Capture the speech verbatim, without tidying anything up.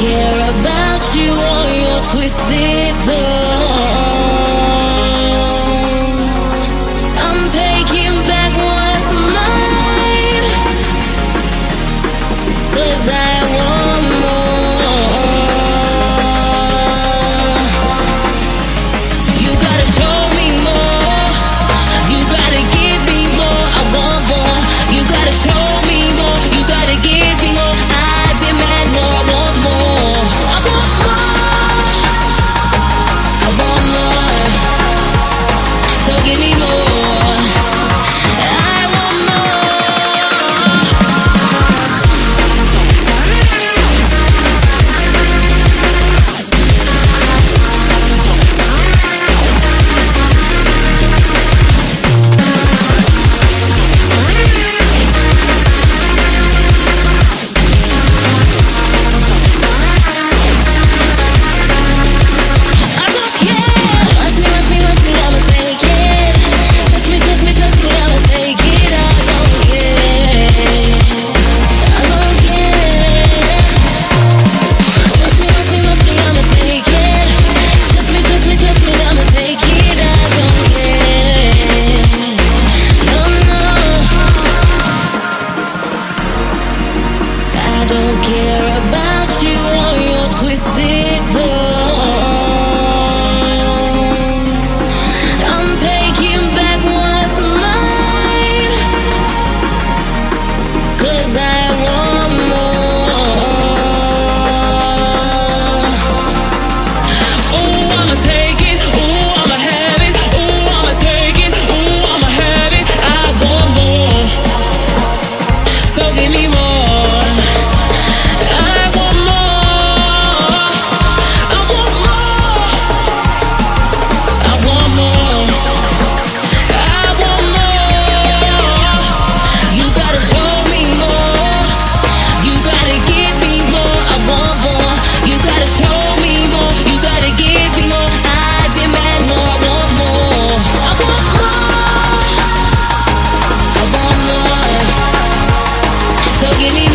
care about you or your twisted zone. I'm taking back what's mine, 'cause I want more. You gotta show me more. You gotta give me more. I want more. You gotta show me more. You gotta give me more. I demand more. Want more. I want more. I want more. So give me more. Give me